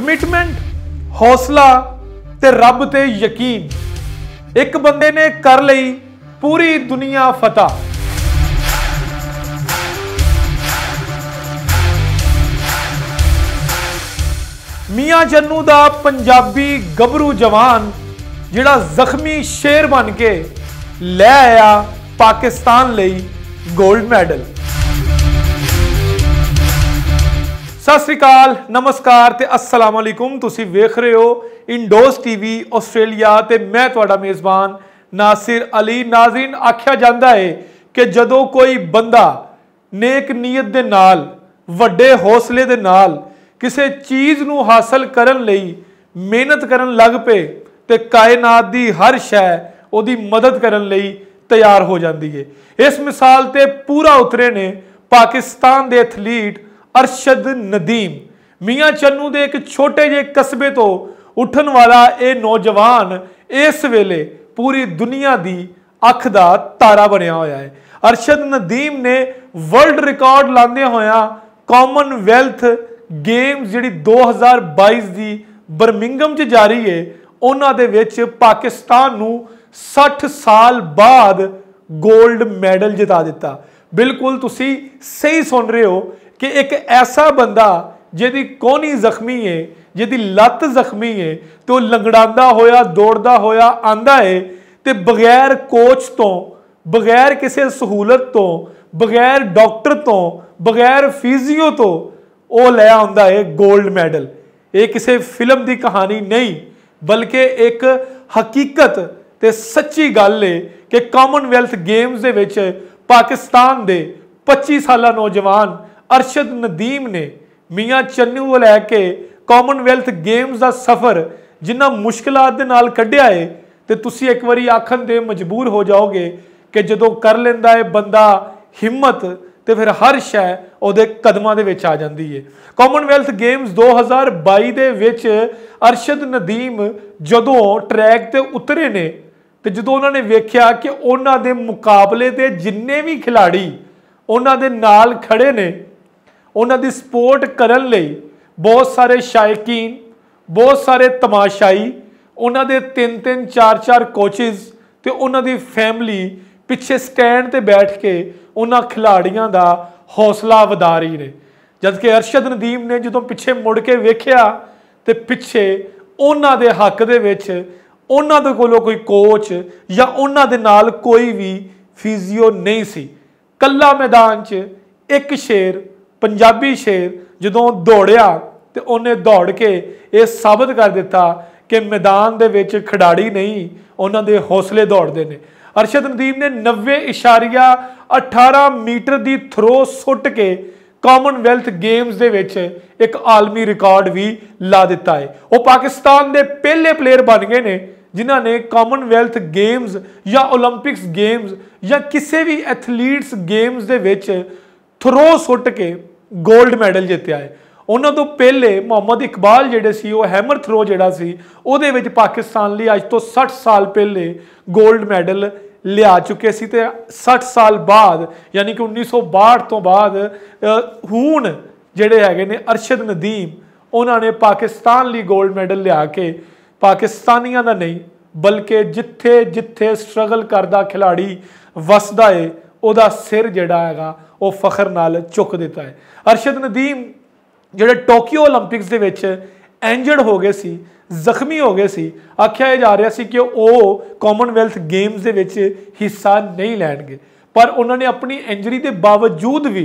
Commitment, हौसला ते रब ते यकीन, एक बंदे ने कर ली पूरी दुनिया फतह। मियां चन्नू दा पंजाबी गबरू जवान जिहड़ा जख्मी शेर बन के ले आया पाकिस्तान लई गोल्ड मैडल। सत श्री अकाल, नमस्कार ते अस्सलाम वालेकुम। तुसी वेख रहे हो इंडोस टीवी ऑस्ट्रेलिया ते मैं तुहाडा मेज़बान नासिर अली। नाज़रीन, आख्या जांदा है कि जदों कोई बंदा नेक नीयत दे नाल, वड्डे हौसले दे नाल किसी चीज़ नू हासिल करन लई मेहनत करन लग पे ते कायनात दी हर शै ओदी मदद करन लई तैयार हो जाती है। इस मिसाल ते पूरा उतरे ने पाकिस्तान दे एथलीट अरशद नदीम। मियां चन्नू दे एक छोटे जे कस्बे तो उठन वाला ये नौजवान इस वेले पूरी दुनिया की अख दा तारा बनिया होया है। अरशद नदीम ने वर्ल्ड रिकॉर्ड लांदे होया कॉमनवेल्थ गेम्स जिहड़ी 2022 की बर्मिंघम च जारी है, उन्हां दे विच पाकिस्तान नू 60 साल बाद गोल्ड मैडल जिता दिता। बिल्कुल तुसी सही सुन रहे हो कि एक ऐसा बंदा जिहदी कोहनी जख्मी है, जिहदी लत्त जख्मी है, तो लंगड़ांदा होया दौड़दा होया आंदा है ते बगैर कोच तो, बगैर किसी सहूलत तो, बगैर डॉक्टर तो, बगैर फिजियो तो वो ले आंदा है गोल्ड मैडल। ये किसी फिल्म की कहानी नहीं बल्कि एक हकीकत ते सच्ची गल है कि कॉमनवेल्थ गेम्स दे विच पाकिस्तान दे 25 साला नौजवान अरशद नदीम ने मियां चन्नू को लैके कॉमनवेल्थ गेम्स का सफ़र जिन्ना मुश्किलात दे नाल कढ़िया है, ते तुसी एक बारी आखन दे मजबूर हो जाओगे कि जदों कर लेंदा है बंदा हिम्मत तो फिर हर शै उहदे कदमां दे विच आ जांदी है। कॉमनवेल्थ गेम्स 2022 दे विच अरशद नदीम जदों ट्रैक ते उतरे ने तो जदों उन्होंने वेख्या कि उन्हों के मुकाबले के जिन्ने भी खिलाड़ी उन्होंने नाल खड़े ने, उन्हों की सपोर्ट करन लई बहुत सारे शायकीन, बहुत सारे तमाशाई, उन्होंने 3-3 4-4 कोचिज़ तो उन्होंने फैमिली पिछे स्टैंड पर बैठ के उन्होंने खिलाड़ियों का हौसला वधा रही ने। जबकि अरशद नदीम ने जो पिछे मुड़ के वेख्या तो पिछे उन्होंने हक के विच उन्हां दे कोलों कोई कोच या उन्हां दे नाल कोई भी फिजियो नहीं सी। कल्ला मैदान च एक शेर, पंजाबी शेर जदों दौड़िया तो उन्हें दौड़ के ये साबित कर दिता कि मैदान दे विच खिडारी नहीं, उन्हां दे हौसले दौड़दे ने। अरशद नदीम ने 90.18 मीटर की थ्रो सुट के कॉमनवेल्थ गेम्स दे विच एक आलमी रिकॉर्ड भी ला दिता है। वह पाकिस्तान के पहले प्लेयर बन गए ने जिन्हां ने कॉमनवेल्थ गेम्स या ओलंपिक्स गेम्स या किसी भी एथलीट्स गेम्स दे विच थ्रो सुट के गोल्ड मैडल जीत्या है। उन्हां तो पहले मुहम्मद इकबाल जिहड़े सी वो हैमर थ्रो जिहड़ा सी उहदे विच पाकिस्तान लई अज तो 60 साल पहले गोल्ड मैडल लिया चुके सी ते 60 साल बाद यानी कि 1962 तो बाद हून जिहड़े हैगे ने अरशद नदीम उन्होंने पाकिस्तान लई गोल्ड मैडल लिया के पाकिस्तानियों का नहीं बल्कि जिथे जिथे स्ट्रगल करता खिलाड़ी वसदा है उहदा सिर जिहड़ा हैगा वो फखर नाल चुक दिता है। अरशद नदीम जिहड़े टोक्यो ओलंपिक्स दे विच इंजर्ड हो गए सी, जख्मी हो गए सी, आख्या जा रहा सी कि वो कॉमनवेल्थ गेम्स दे विच हिस्सा नहीं लैणगे, पर उन्होंने अपनी इंजरी के बावजूद भी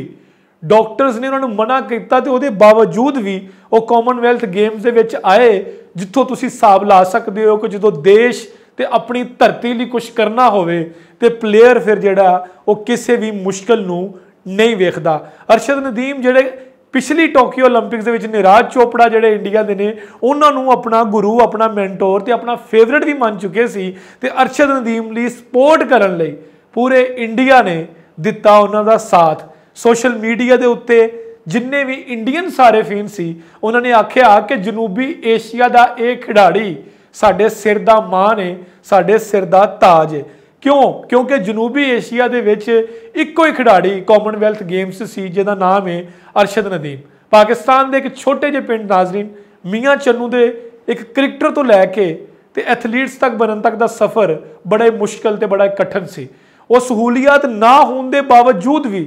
डॉक्टर्स ने उन्होंने मना किया तो वो बावजूद भी वो कॉमनवेल्थ गेम्स दे विच आए। जितों तुसी हिसाब ला सकते हो कि जो देश ते अपनी धरती लिए कुछ करना होवे ते प्लेयर फिर जिहड़ा वो किसी भी मुश्किल नू नहीं वेखदा। अरशद नदीम जिहड़े पिछली टोक्यो ओलंपिक्स के निराज चोपड़ा जोड़े इंडिया के ने उन्होंने अपना गुरु, अपना मैंटोर तो अपना फेवरेट भी मान चुके सी। अरशद नदीम ली सपोर्ट करन लई पूरे इंडिया ने दिता उन्हों का साथ। सोशल मीडिया के उत्ते जिन्ने भी इंडियन सारे फैन सी उन्होंने आख्या कि जनूबी एशिया का यह खिडारी साढ़े सिर का मान है, साढ़े सिर का ताज है। क्यों? क्योंकि जनूबी एशिया दे विच इक्को ही खिडारी कॉमनवेल्थ गेम्स सी जिहदा नाम है अरशद नदीम। पाकिस्तान दे एक छोटे जे पिंड नाजरीन मियाँ चन्नू दे एक क्रिकेटर तो लैके तो एथलीट्स तक बनन तक का सफ़र बड़ा मुश्किल तो बड़ा कठिन से। और सहूलियत ना होने के बावजूद भी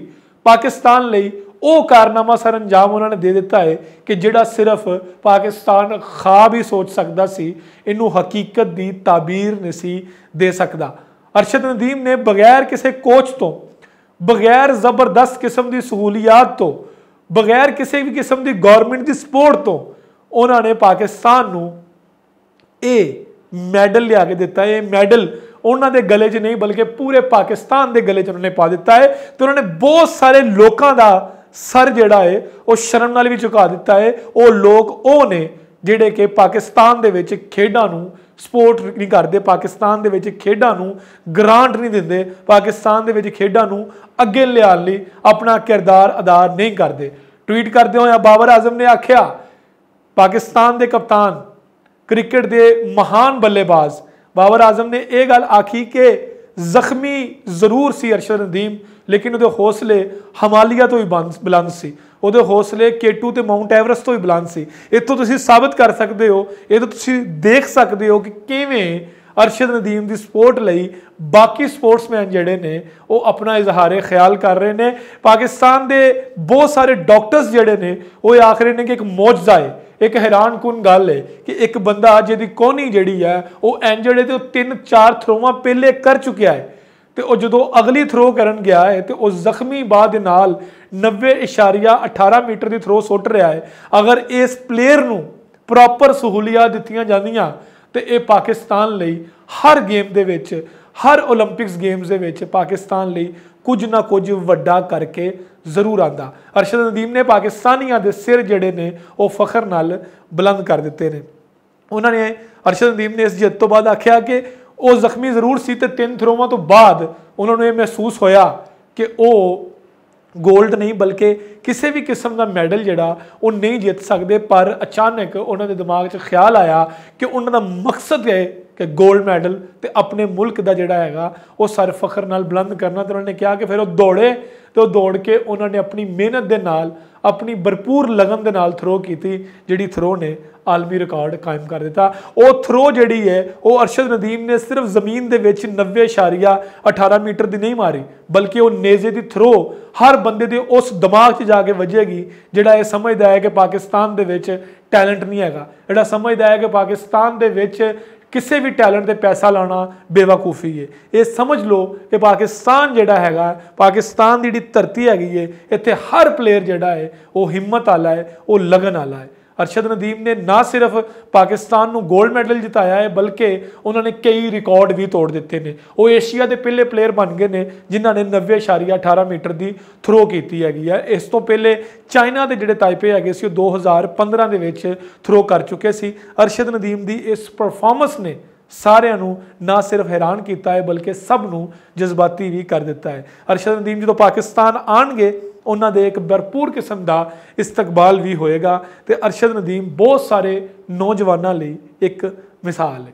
पाकिस्तान लिए वो कारनामा सर अंजाम उन्होंने दे दिता है कि जिहड़ा सिर्फ पाकिस्तान खाब ही सोच सकता सी, इनू हकीकत की ताबीर नहीं सी दे सकता। अरशद नदीम ने बगैर किसी कोच तो, बगैर जबरदस्त किस्म की सहूलियात तो, बगैर किसी भी किस्म की गौरमेंट की सपोर्ट तो उन्होंने पाकिस्तान नू ये मैडल लिया के दिता है। ये मैडल उन्होंने गले च नहीं बल्कि पूरे पाकिस्तान के गले च उन्होंने पा दिता है। तो उन्होंने बहुत सारे लोगों का सर जोड़ा है वह शर्म नाल भी झुका दिता है। वो लोग वो ने जिहड़े कि पाकिस्तान दे विच खेडां नू सपोर्ट नहीं करते, पाकिस्तान दे विच खेडां नू ग्रांट नहीं दिंदे, पाकिस्तान दे विच खेडां नू अगे लिआउण लई अपना किरदार अदा नहीं करते। ट्वीट करते हुए बाबर आजम ने आख्या, पाकिस्तान के कप्तान क्रिकेट के महान बल्लेबाज बाबर आजम ने यह गल आखी कि जख्मी जरूर सी अरशद नदीम, लेकिन वो हौसले हिमालिया तो ही बुलंद सी, वो हौसले केटू तो माउंट एवरेस्ट तो ही बुलंद सी। इतों तुसीं साबित कर सकते हो, ये तुसीं देख सकते हो कि किवें अरशद नदीम की सपोर्ट लई बाकी स्पोर्ट्समैन जिहड़े ने वो अपना इजहार ख्याल कर रहे हैं। पाकिस्तान के बहुत सारे डॉक्टर्स जिहड़े ने वो आख रहे हैं कि एक मौजज़ा है, एक हैरानकुन गल है कि एक बंदा जिहदी कोहनी जिहड़ी है वो एंजड़े तो 3-4 थ्रोवां पहले कर चुका है, तो जो अगली थ्रो कर गया है तो वह जख्मी बाद 90.18 मीटर की थ्रो सुट रहा है। अगर इस प्लेयर को प्रॉपर सहूलियत दित्तियां जांदियां तो ये पाकिस्तान लई हर गेम दे विच, हर ओलंपिक्स गेम्स दे विच पाकिस्तान लई कुछ ना कुछ वड्डा करके जरूर आंदा। अरशद नदीम ने पाकिस्तानियां दे सिर जिहड़े ने वह फखर नाल बुलंद कर दिते ने। उन्होंने अरशद नदीम ने इस जित तो बाद आख्या कि वो जख्मी जरूर सी, 3 थ्रोवां तो बाद उन्होंने ये महसूस होया कि वो गोल्ड नहीं बल्कि किसी भी किस्म का मैडल जड़ा वो नहीं जीत सकते। पर अचानक उन्होंने दिमाग में ख्याल आया कि उन्होंने मकसद है कि गोल्ड मैडल तो अपने मुल्क का जोड़ा है वो सर फखर नाल बुलंद करना। तो उन्होंने कहा कि फिर वो दौड़े, तो दौड़ के उन्होंने अपनी मेहनत के नाल, अपनी भरपूर लगन के नाल थ्रो की, जिहड़ी थ्रो ने आलमी रिकॉर्ड कायम कर दिता। वो थ्रो जिहड़ी है वो अरशद नदीम ने सिर्फ जमीन के विच 90.18 मीटर की नहीं मारी, बल्कि वो नेजे की थ्रो हर बंदे के उस दिमाग जाके वजेगी जिहड़ा ये समझदा है कि पाकिस्तान के विच टैलेंट नहीं हैगा, जिहड़ा समझदा है कि पाकिस्तान के विच किसी भी टैलेंट पर पैसा लाना बेवकूफ़ी है। ये समझ लो कि पाकिस्तान जिहड़ा हैगा, पाकिस्तान की जी धरती हैगी है, इत्थे हर प्लेयर जिहड़ा है वो हिम्मत आला है, वो लगन आला है। अरशद नदीम ने ना सिर्फ पाकिस्तान को गोल्ड मैडल जिताया है बल्कि उन्होंने कई रिकॉर्ड भी तोड़ दिते हैं। वो एशिया के पहले प्लेयर बन गए हैं जिन्होंने 90.18 मीटर की थ्रो की हैगी है। इस तो पहले चाइना के जोड़े ताइपे है 2015 के थ्रो कर चुके सी। अरशद नदीम की इस परफॉर्मेंस ने सारियां नू ना सिर्फ हैरान किया है बल्कि सबनों जज्बाती भी कर दिता है। अरशद नदीम जो पाकिस्तान आएंगे उन्होंने एक भरपूर किस्म का इस्तकबाल भी होएगा। तो अरशद नदीम बहुत सारे नौजवानों लिए एक मिसाल है।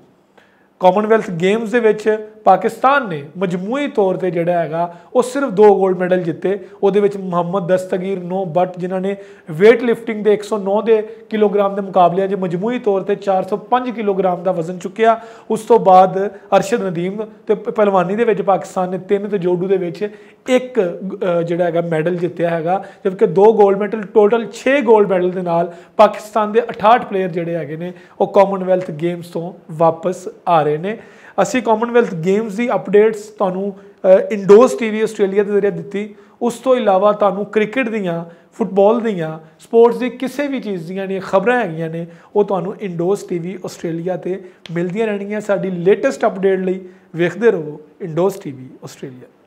कॉमनवेल्थ गेम्स के विच पाकिस्तान ने मजमूई तौर पर जोड़ा है वो सिर्फ 2 गोल्ड मैडल जिते। वो मुहम्मद दस्तगीर 9 बट जिन्होंने वेट लिफ्टिंग के 109 के किलोग्राम के मुकाबले जो मजमूई तौर पर 405 किलोग्राम का वजन चुकया। उस तो बाद अरशद नदीम तो पहलवानी के पाकिस्तान ने 3 तो जोडू के 1 जोड़ा है मैडल जितया है, जबकि 2 gold medal total 6 gold medal के नाल पाकिस्तान के 68 प्लेयर जोड़े है वो कॉमनवेल्थ गेम्स तो वापस आ रहे हैं। असी कॉमनवेल्थ गेम्स की अपडेट्स तू इंडोज टीवी ऑस्ट्रेलिया के जरिए दी। उस तो इलावा तू क्रिकेट दियाँ, फुटबॉल दियाँ, स्पोर्ट्स की किसी भी चीज़ दियाँ खबरें हैगियां ने वो तू इंडोज टीवी ऑस्ट्रेलिया से मिलदियाँ रहनियां। साडी लेटेस्ट अपडेट लई वेखदे रहो इंडोज टीवी ऑस्ट्रेलिया।